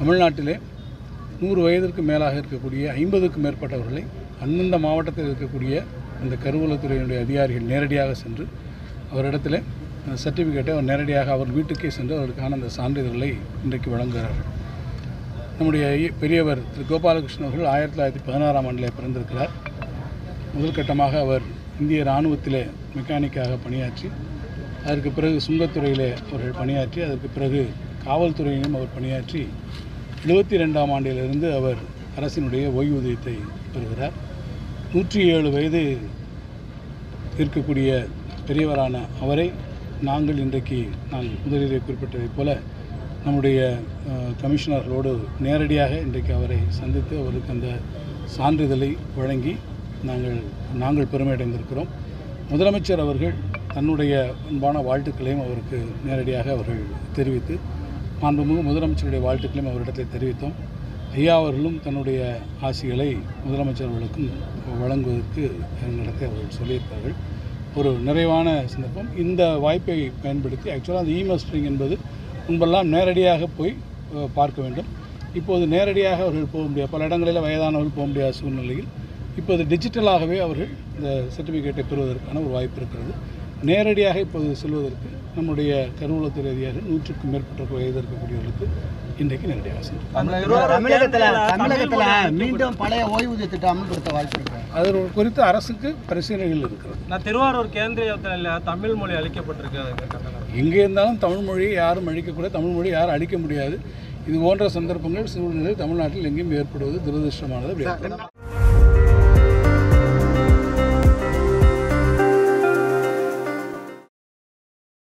தமிழ்நாட்டிலே 100 வயதிற்கு மேலாக இருக்கக்கூடிய 50க்கு மேற்பட்டவர்களை அந்தந்த மாவட்டத்தில் இருக்கக்கூடிய அந்த கருவூலத்துறையினுடைய அதிகாரிகள் நேரடியாக சென்று அவரிடத்தில் சர்டிஃபிகேட்டை அவர் நேரடியாக அவர் வீட்டுக்கே சென்று அவருக்கான அந்த சான்றிதழ்களை இன்றைக்கு வழங்குகிறார்கள். நம்முடைய பெரியவர் திரு கோபாலகிருஷ்ணன் அவர்கள் 1916ஆம் ஆண்டிலே பிறந்திருக்கிறார். முதல்கட்டமாக அவர் இந்திய இராணுவத்திலே மெக்கானிக்காக பணியாற்றி, அதற்கு பிறகு சுங்கத்துறையிலே அவர்கள் பணியாற்றி, அதற்கு பிறகு காவல்துறையிலும் அவர் பணியாற்றி 72ஆம் ஆண்டிலிருந்து அவர் அரசினுடைய ஓய்வூதியத்தை பெறுகிறார். 107 வயது இருக்கக்கூடிய பெரியவரான அவரை நாங்கள் இன்றைக்கு முதலிலே குறிப்பிட்டதைப் போல நம்முடைய கமிஷனர்களோடு நேரடியாக இன்றைக்கு அவரை சந்தித்து அவருக்கு அந்த சான்றிதழை வழங்கி நாங்கள் பெருமையடைந்திருக்கிறோம். முதலமைச்சர் அவர்கள் தன்னுடைய அன்பான வாழ்த்துக்களையும் அவருக்கு நேரடியாக அவர்கள் தெரிவித்து மாண்புமிகு முதலமைச்சருடைய வாழ்த்துக்களையும் அவரிடத்தில் தெரிவித்தோம். ஐயா அவர்களும் தன்னுடைய ஆசிகளை முதலமைச்சர் அவர்களுக்கும் வழங்குவதற்கு நடத்தி அவர்கள் சொல்லியிருப்பார்கள். ஒரு நிறைவான சந்தர்ப்பம். இந்த வாய்ப்பை பயன்படுத்தி ஆக்சுவலாக அந்த இ-மஸ்டரிங் என்பது முன்பெல்லாம் நேரடியாக போய் பார்க்க வேண்டும். இப்போது நேரடியாக அவர்கள் போக முடியாது. பல இடங்களில் வயதானவர்கள் போக முடியாத சூழ்நிலையில் இப்போது டிஜிட்டலாகவே அவர்கள் இந்த சர்டிஃபிகேட்டை பெறுவதற்கான ஒரு வாய்ப்பு இருக்கிறது. நேரடியாக இப்போது செல்வதற்கு நம்முடைய கருவூலத்துறை அதிகாரிகள் 100க்கும் மேற்பட்ட வயது இருக்கக்கூடியவர்களுக்கு இன்றைக்கு நேரடியாக செல்லும். மீண்டும் பழைய ஓய்வூதிய திட்டம் அமல்படுத்த வாய்ப்பு இருக்கிறது. அது குறித்து அரசுக்கு பரிசீலனைகள் இருக்கிறது. நான் திருவாரூர் கேந்திரிய தமிழ் மொழி அழிக்கப்பட்டிருக்கிறது. எங்கே இருந்தாலும் தமிழ் மொழியை யாரும் அழிக்கக்கூடாது, தமிழ் மொழி யாரும் அழிக்க முடியாது. இது போன்ற சந்தர்ப்பங்கள் சூழ்நிலை தமிழ்நாட்டில் எங்கேயும் ஏற்படுவது துரதிருஷ்டமானது.